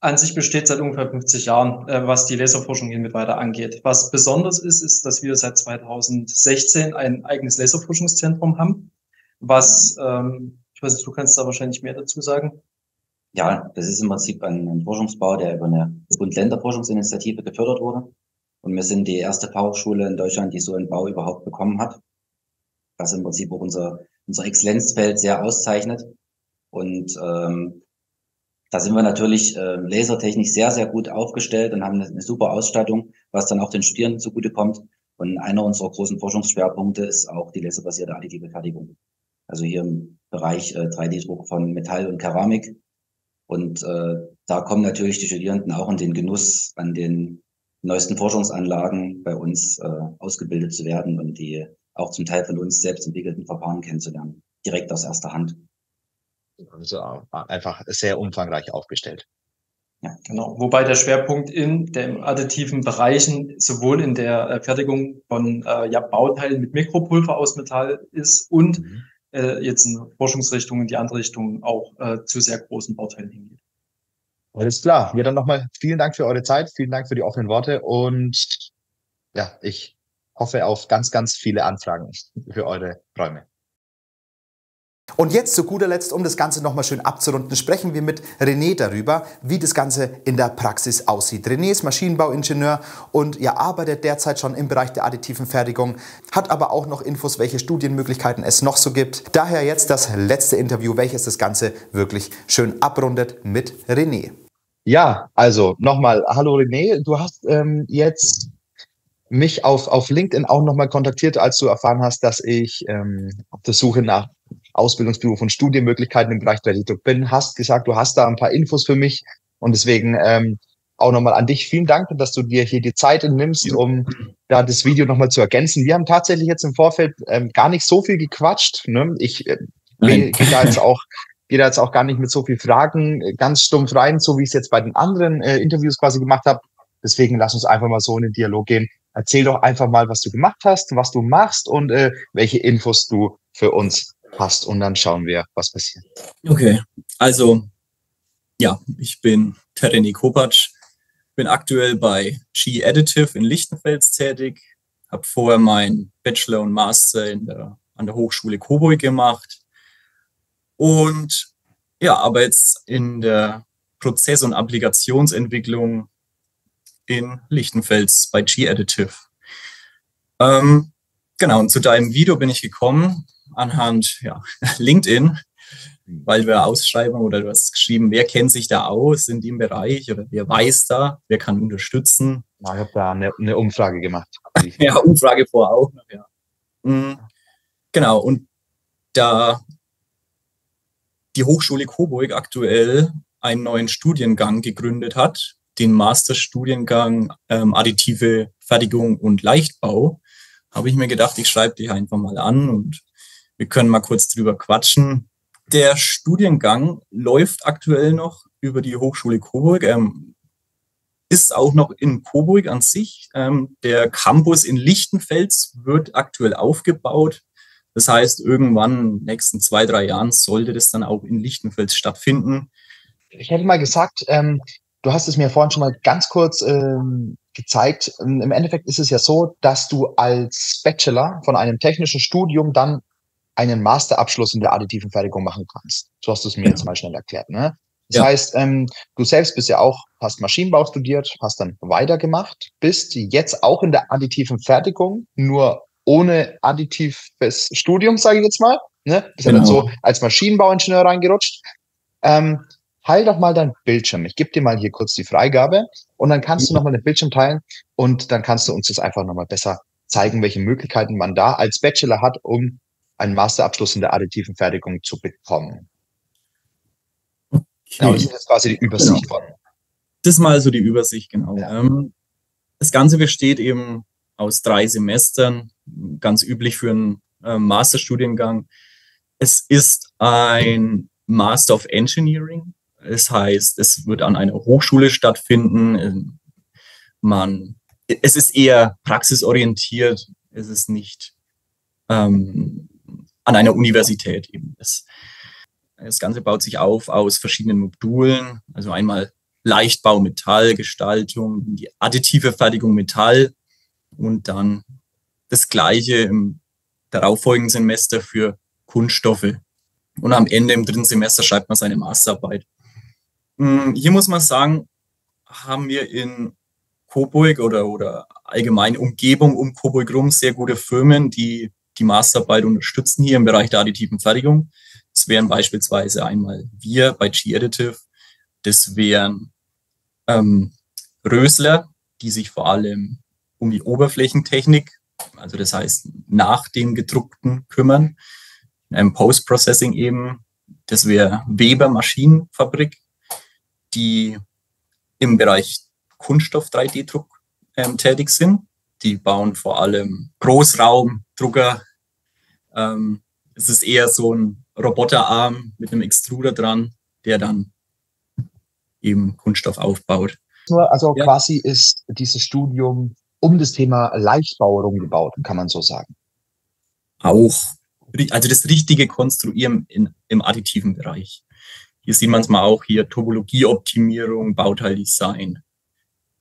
An sich besteht seit ungefähr 50 Jahren, was die Laserforschung hier mit weiter angeht. Was besonders ist, dass wir seit 2016 ein eigenes Laserforschungszentrum haben, was, ich weiß nicht, du kannst da wahrscheinlich mehr dazu sagen. Ja, das ist im Prinzip ein Forschungsbau, der über eine Bund-Länder-Forschungsinitiative gefördert wurde. Und wir sind die erste Fachhochschule in Deutschland, die so einen Bau überhaupt bekommen hat, was im Prinzip auch unser Exzellenzfeld sehr auszeichnet. Und da sind wir natürlich lasertechnisch sehr, sehr gut aufgestellt und haben eine super Ausstattung, was dann auch den Studierenden zugutekommt. Und einer unserer großen Forschungsschwerpunkte ist auch die laserbasierte additive Fertigung. Also hier im Bereich 3D-Druck von Metall und Keramik. Und da kommen natürlich die Studierenden auch in den Genuss an den neuesten Forschungsanlagen bei uns ausgebildet zu werden und die auch zum Teil von uns selbst entwickelten Verfahren kennenzulernen, direkt aus erster Hand. Also einfach sehr umfangreich aufgestellt. Ja, genau. Wobei der Schwerpunkt in den additiven Bereichen sowohl in der Fertigung von Bauteilen mit Mikropulver aus Metall ist und jetzt in Forschungsrichtung in die andere Richtung auch zu sehr großen Bauteilen hingeht. Alles klar. Ja, dann nochmal vielen Dank für eure Zeit, vielen Dank für die offenen Worte und ja, ich hoffe auf ganz, ganz viele Anfragen für eure Räume. Und jetzt zu guter Letzt, um das Ganze nochmal schön abzurunden, sprechen wir mit René darüber, wie das Ganze in der Praxis aussieht. René ist Maschinenbauingenieur und arbeitet derzeit schon im Bereich der additiven Fertigung, hat aber auch noch Infos, welche Studienmöglichkeiten es noch so gibt. Daher jetzt das letzte Interview, welches das Ganze wirklich schön abrundet mit René. Ja, also nochmal, hallo René, du hast jetzt mich auf LinkedIn auch nochmal kontaktiert, als du erfahren hast, dass ich auf der Suche nach Ausbildungsberuf und Studienmöglichkeiten im Bereich 3D-Druck bin, hast gesagt, du hast da ein paar Infos für mich und deswegen auch nochmal an dich. Vielen Dank, dass du dir hier die Zeit nimmst, um da das Video nochmal zu ergänzen. Wir haben tatsächlich jetzt im Vorfeld gar nicht so viel gequatscht. Ne? Ich gehe da jetzt auch gar nicht mit so viel Fragen ganz stumpf rein, so wie ich es jetzt bei den anderen Interviews quasi gemacht habe. Deswegen lass uns einfach mal so in den Dialog gehen. Erzähl doch einfach mal, was du gemacht hast, was du machst und welche Infos du für uns hast und dann schauen wir, was passiert. Okay, also ja, ich bin René Kopatsch, bin aktuell bei GE Additive in Lichtenfels tätig, habe vorher meinen Bachelor und Master an der Hochschule Coburg gemacht und ja, aber jetzt in der Prozess- und Applikationsentwicklung in Lichtenfels bei GE Additive. Genau, und zu deinem Video bin ich gekommen anhand LinkedIn, weil wir Ausschreibung oder du hast geschrieben, wer kennt sich da aus in dem Bereich oder wer weiß da, wer kann unterstützen. Ja, ich habe da eine Umfrage gemacht. Ja, Umfrage vorher auch. Ja. Mhm. Genau, und da die Hochschule Coburg aktuell einen neuen Studiengang gegründet hat, den Masterstudiengang Additive Fertigung und Leichtbau, habe ich mir gedacht, ich schreibe dich einfach mal an und wir können mal kurz drüber quatschen. Der Studiengang läuft aktuell noch über die Hochschule Coburg, ist auch noch in Coburg an sich. Der Campus in Lichtenfels wird aktuell aufgebaut. Das heißt, irgendwann in den nächsten 2-3 Jahren sollte das dann auch in Lichtenfels stattfinden. Ich hätte mal gesagt, du hast es mir vorhin schon mal ganz kurz gezeigt. Im Endeffekt ist es ja so, dass du als Bachelor von einem technischen Studium dann einen Masterabschluss in der additiven Fertigung machen kannst. So hast du es mir jetzt mal schnell erklärt. Ne? Das heißt, du selbst bist ja auch, hast Maschinenbau studiert, hast dann weitergemacht, bist jetzt auch in der additiven Fertigung, nur ohne additives Studium, sage ich jetzt mal. Ne? Bist ja dann so als Maschinenbauingenieur reingerutscht. Teil doch mal deinen Bildschirm. Ich gebe dir mal hier kurz die Freigabe und dann kannst du nochmal den Bildschirm teilen und dann kannst du uns das einfach nochmal besser zeigen, welche Möglichkeiten man da als Bachelor hat, um einen Masterabschluss in der additiven Fertigung zu bekommen. Okay. Genau, das ist jetzt quasi die Übersicht von. Das ist mal so die Übersicht, genau. Ja. Das Ganze besteht eben aus 3 Semestern, ganz üblich für einen Masterstudiengang. Es ist ein Master of Engineering. Das heißt, es wird an einer Hochschule stattfinden. Es ist eher praxisorientiert. Es ist nicht an einer Universität eben ist. Das Ganze baut sich auf aus verschiedenen Modulen, also einmal Leichtbau, Metall, Gestaltung, die additive Fertigung Metall und dann das Gleiche im darauffolgenden Semester für Kunststoffe. Und am Ende im 3. Semester schreibt man seine Masterarbeit. Hier muss man sagen, haben wir in Coburg oder allgemeine Umgebung um Coburg rum sehr gute Firmen, die Masterarbeit unterstützen hier im Bereich der additiven Fertigung. Das wären beispielsweise einmal wir bei GE Additive, das wären Rösler, die sich vor allem um die Oberflächentechnik, also das heißt nach dem Gedruckten kümmern, Post-Processing eben. Das wäre Weber Maschinenfabrik, die im Bereich Kunststoff 3D-Druck tätig sind. Die bauen vor allem Großraumdrucker. Es ist eher so ein Roboterarm mit einem Extruder dran, der dann eben Kunststoff aufbaut. Also ja. Quasi ist dieses Studium um das Thema Leichtbau rumgebaut, kann man so sagen. Auch. Also das richtige Konstruieren im additiven Bereich. Hier sieht man es mal auch hier, Topologieoptimierung, Bauteildesign,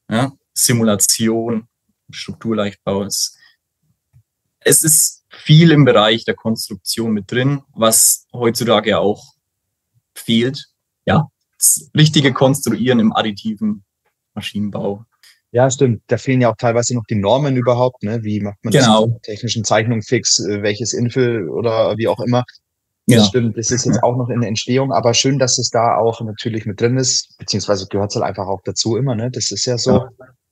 ja, Simulation, Strukturleichtbau. Es ist viel im Bereich der Konstruktion mit drin, was heutzutage auch fehlt. Ja, das richtige Konstruieren im additiven Maschinenbau. Ja, stimmt. Da fehlen ja auch teilweise noch die Normen überhaupt, ne? Wie macht man das mit technischen Zeichnungen fix, welches Infil oder wie auch immer. Ja. Das stimmt, das ist jetzt auch noch in der Entstehung, aber schön, dass es da auch natürlich mit drin ist, beziehungsweise gehört es halt einfach auch dazu immer, ne? Das ist ja so.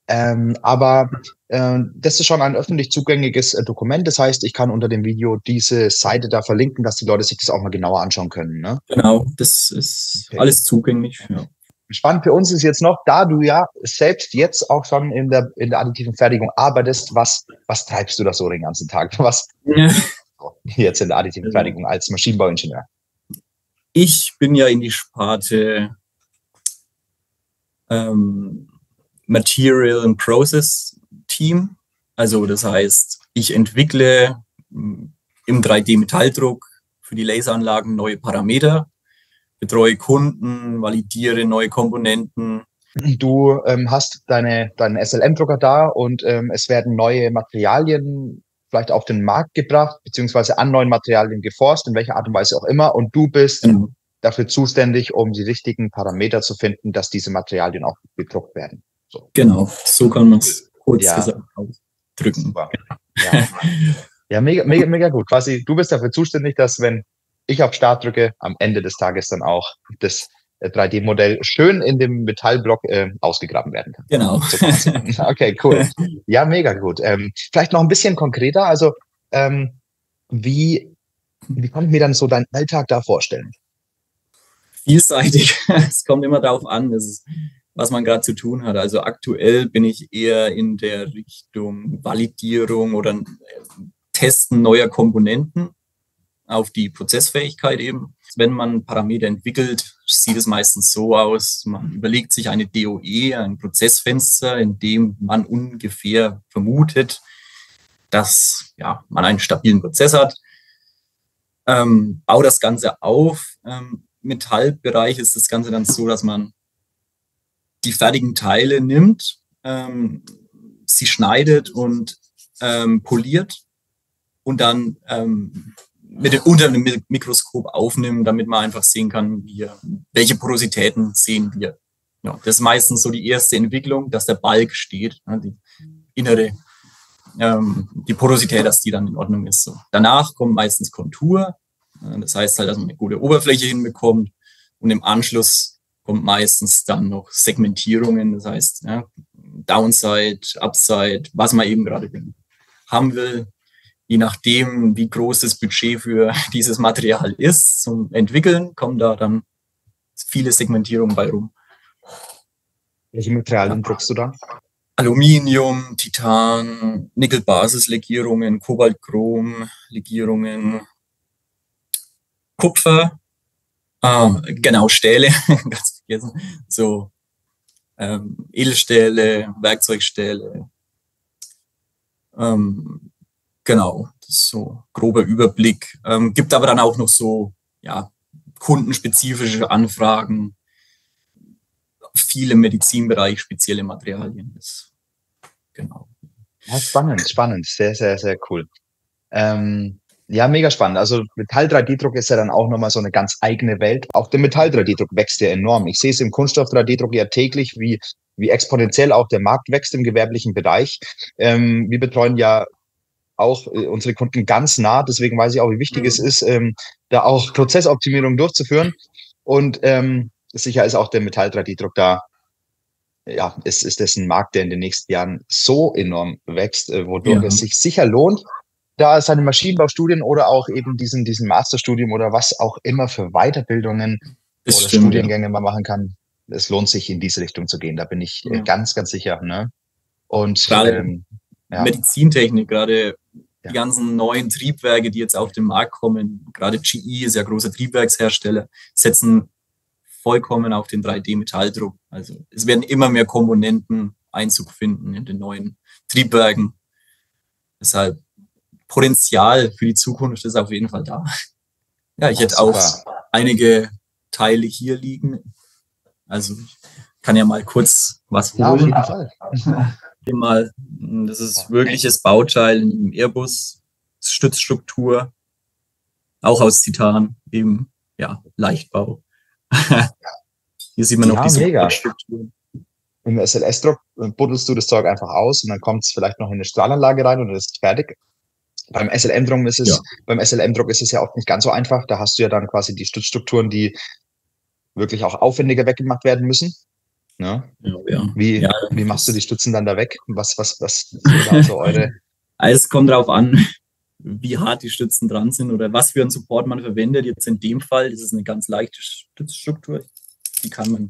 Ja. Aber das ist schon ein öffentlich zugängliches Dokument, das heißt, ich kann unter dem Video diese Seite da verlinken, dass die Leute sich das auch mal genauer anschauen können, ne? Genau, das ist alles zugänglich, ja. Spannend für uns ist jetzt noch, da du ja selbst jetzt auch schon in der additiven Fertigung arbeitest, was treibst du da so den ganzen Tag? Was ja. Jetzt in der additiven Fertigung als Maschinenbauingenieur? Ich bin ja in die Sparte Material and Process Team. Also das heißt, ich entwickle im 3D-Metalldruck für die Laseranlagen neue Parameter, betreue Kunden, validiere neue Komponenten. Du hast deinen SLM-Drucker da und es werden neue Materialien vielleicht auf den Markt gebracht, beziehungsweise an neuen Materialien geforscht, in welcher Art und Weise auch immer. Und du bist dafür zuständig, um die richtigen Parameter zu finden, dass diese Materialien auch gedruckt werden. So. Genau, so kann man es kurz gesagt ausdrücken. Ja. Ja, mega gut. Quasi, du bist dafür zuständig, dass wenn ich auf Start drücke, am Ende des Tages dann auch das 3D-Modell schön in dem Metallblock ausgegraben werden kann. Genau. Okay, cool. Ja, mega gut. Vielleicht noch ein bisschen konkreter. Also wie kann ich mir dann so deinen Alltag da vorstellen? Vielseitig. Es kommt immer darauf an, was man gerade zu tun hat. Also aktuell bin ich eher in der Richtung Validierung oder Testen neuer Komponenten auf die Prozessfähigkeit eben. Wenn man Parameter entwickelt, sieht es meistens so aus, man überlegt sich eine DOE, ein Prozessfenster, in dem man ungefähr vermutet, dass man einen stabilen Prozess hat. Baut das Ganze auf. Im Metallbereich ist das Ganze dann so, dass man die fertigen Teile nimmt, sie schneidet und poliert und dann unter einem Mikroskop aufnehmen, damit man einfach sehen kann, welche Porositäten sehen wir. Ja, das ist meistens so die erste Entwicklung, dass der Balk steht, die innere, die Porosität, dass die dann in Ordnung ist. So. Danach kommt meistens Kontur, das heißt halt, dass man eine gute Oberfläche hinbekommt, und im Anschluss kommt meistens dann noch Segmentierungen, das heißt Downside, Upside, was man eben gerade haben will. Je nachdem, wie groß das Budget für dieses Material ist, zum Entwickeln, kommen da dann viele Segmentierungen bei rum. Welche Materialien druckst du da? Aluminium, Titan, Nickel-Basis-Legierungen, Kobalt-Chrom-Legierungen, Kupfer, Stähle, ganz vergessen, so Edelstähle, Werkzeugstähle, genau, das ist so grober Überblick. Gibt aber dann auch noch so kundenspezifische Anfragen, viel im Medizinbereich, spezielle Materialien. Genau. Ja, spannend, sehr, sehr, sehr cool. Mega spannend. Also Metall-3D-Druck ist ja dann auch nochmal so eine ganz eigene Welt. Auch der Metall-3D-Druck wächst ja enorm. Ich sehe es im Kunststoff-3D-Druck ja täglich, wie exponentiell auch der Markt wächst im gewerblichen Bereich. Wir betreuen ja auch unsere Kunden ganz nah. Deswegen weiß ich auch, wie wichtig es ist, da auch Prozessoptimierung durchzuführen. Und sicher ist auch der Metall-3D-Druck da. Ja, ist das ein Markt, der in den nächsten Jahren so enorm wächst, wodurch es sich sicher lohnt, da seine Maschinenbaustudien oder auch eben diesen Masterstudium oder was auch immer für Weiterbildungen oder Studiengänge man machen kann. Es lohnt sich, in diese Richtung zu gehen. Da bin ich ganz, ganz sicher, ne? Und gerade Medizintechnik, gerade die ganzen neuen Triebwerke, die jetzt auf den Markt kommen, gerade GE ist ja großer Triebwerkshersteller, setzen vollkommen auf den 3D-Metalldruck. Also es werden immer mehr Komponenten Einzug finden in den neuen Triebwerken. Deshalb Potenzial für die Zukunft ist auf jeden Fall da. Ja, ich hätte auch einige Teile hier liegen. Also ich kann ja mal kurz was holen. Ja, auf jeden Fall. Hier mal, das ist wirkliches Bauteil im Airbus, Stützstruktur, auch aus Titan, eben ja Leichtbau. Hier sieht man noch diese Stützstruktur. Im SLS-Druck buddelst du das Zeug einfach aus und dann kommt es vielleicht noch in eine Strahlanlage rein und dann ist fertig. Beim SLM-Druck ist es, beim SLM-Druck ist es ja oft nicht ganz so einfach. Da hast du ja dann quasi die Stützstrukturen, die wirklich auch aufwendiger weggemacht werden müssen. Ne? Ja. Wie machst du die Stützen dann da weg? Was sind da so eure? Es kommt drauf an, wie hart die Stützen dran sind oder was für einen Support man verwendet. Jetzt in dem Fall ist es eine ganz leichte Stützstruktur. Die kann man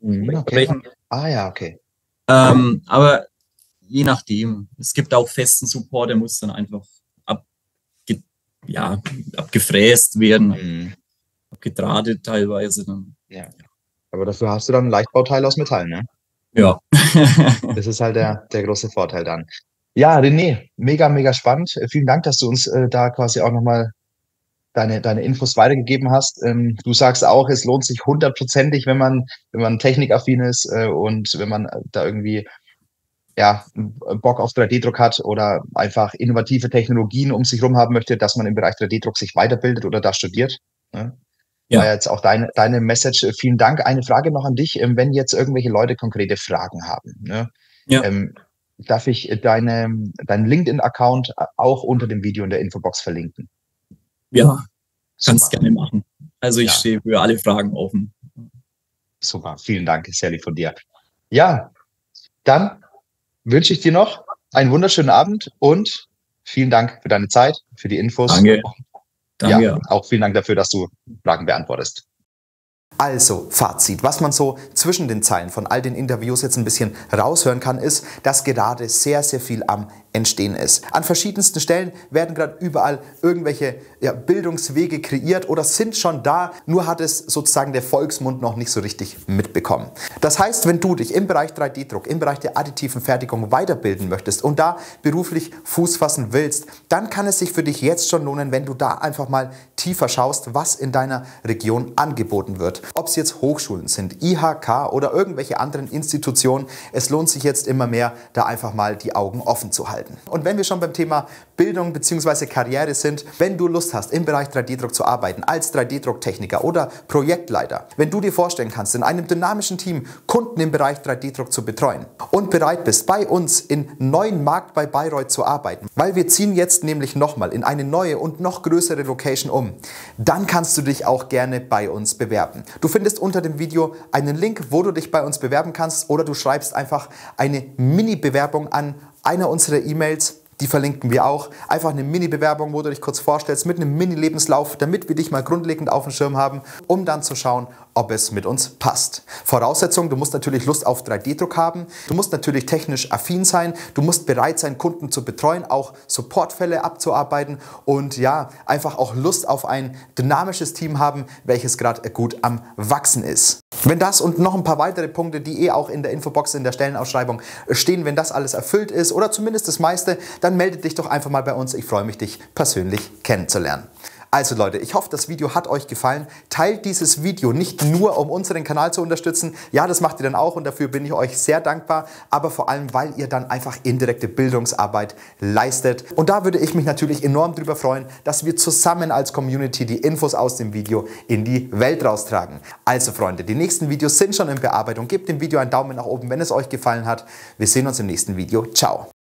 wegbrechen. Okay. Aber je nachdem. Es gibt auch festen Support, der muss dann einfach abgefräst werden, abgedrahtet teilweise. Dann. Ja. Aber dafür hast du dann ein Leichtbauteil aus Metall, ne? Ja. Das ist halt der große Vorteil dann. Ja, René, mega, mega spannend. Vielen Dank, dass du uns da quasi auch nochmal deine Infos weitergegeben hast. Du sagst auch, es lohnt sich 100%ig, wenn man technikaffin ist und wenn man da irgendwie Bock auf 3D-Druck hat oder einfach innovative Technologien um sich herum haben möchte, dass man im Bereich 3D-Druck sich weiterbildet oder da studiert. Ne? Ja. War jetzt auch deine Message. Vielen Dank. Eine Frage noch an dich, wenn jetzt irgendwelche Leute konkrete Fragen haben. Ne? Ja. Darf ich deinen LinkedIn-Account auch unter dem Video in der Infobox verlinken? Ja, kannst gerne machen. Also ich stehe für alle Fragen offen. Super, vielen Dank, sehr lieb von dir. Ja, dann wünsche ich dir noch einen wunderschönen Abend und vielen Dank für deine Zeit, für die Infos. Danke. Ja, auch vielen Dank dafür, dass du Fragen beantwortest. Also, Fazit. Was man so zwischen den Zeilen von all den Interviews jetzt ein bisschen raushören kann, ist, dass gerade sehr, sehr viel am Entstehen ist. An verschiedensten Stellen werden gerade überall irgendwelche Bildungswege kreiert oder sind schon da, nur hat es sozusagen der Volksmund noch nicht so richtig mitbekommen. Das heißt, wenn du dich im Bereich 3D-Druck, im Bereich der additiven Fertigung weiterbilden möchtest und da beruflich Fuß fassen willst, dann kann es sich für dich jetzt schon lohnen, wenn du da einfach mal tiefer schaust, was in deiner Region angeboten wird. Ob es jetzt Hochschulen sind, IHK oder irgendwelche anderen Institutionen, es lohnt sich jetzt immer mehr, da einfach mal die Augen offen zu halten. Und wenn wir schon beim Thema Bildung bzw. Karriere sind, wenn du Lust hast, im Bereich 3D-Druck zu arbeiten, als 3D-Drucktechniker oder Projektleiter, wenn du dir vorstellen kannst, in einem dynamischen Team Kunden im Bereich 3D-Druck zu betreuen und bereit bist, bei uns in neuen Markt bei Bayreuth zu arbeiten, weil wir ziehen jetzt nämlich nochmal in eine neue und noch größere Location um, dann kannst du dich auch gerne bei uns bewerben. Du findest unter dem Video einen Link, wo du dich bei uns bewerben kannst, oder du schreibst einfach eine Mini-Bewerbung an einer unserer E-Mails, die verlinken wir auch. Einfach eine Mini-Bewerbung, wo du dich kurz vorstellst, mit einem Mini-Lebenslauf, damit wir dich mal grundlegend auf dem Schirm haben, um dann zu schauen, ob es mit uns passt. Voraussetzung, du musst natürlich Lust auf 3D-Druck haben, du musst natürlich technisch affin sein, du musst bereit sein, Kunden zu betreuen, auch Supportfälle abzuarbeiten und einfach auch Lust auf ein dynamisches Team haben, welches gerade gut am Wachsen ist. Wenn das und noch ein paar weitere Punkte, die auch in der Infobox in der Stellenausschreibung stehen, wenn das alles erfüllt ist oder zumindest das meiste, dann melde dich doch einfach mal bei uns. Ich freue mich, dich persönlich kennenzulernen. Also Leute, ich hoffe, das Video hat euch gefallen. Teilt dieses Video nicht nur, um unseren Kanal zu unterstützen. Ja, das macht ihr dann auch und dafür bin ich euch sehr dankbar. Aber vor allem, weil ihr dann einfach indirekte Bildungsarbeit leistet. Und da würde ich mich natürlich enorm drüber freuen, dass wir zusammen als Community die Infos aus dem Video in die Welt raustragen. Also Freunde, die nächsten Videos sind schon in Bearbeitung. Gebt dem Video einen Daumen nach oben, wenn es euch gefallen hat. Wir sehen uns im nächsten Video. Ciao.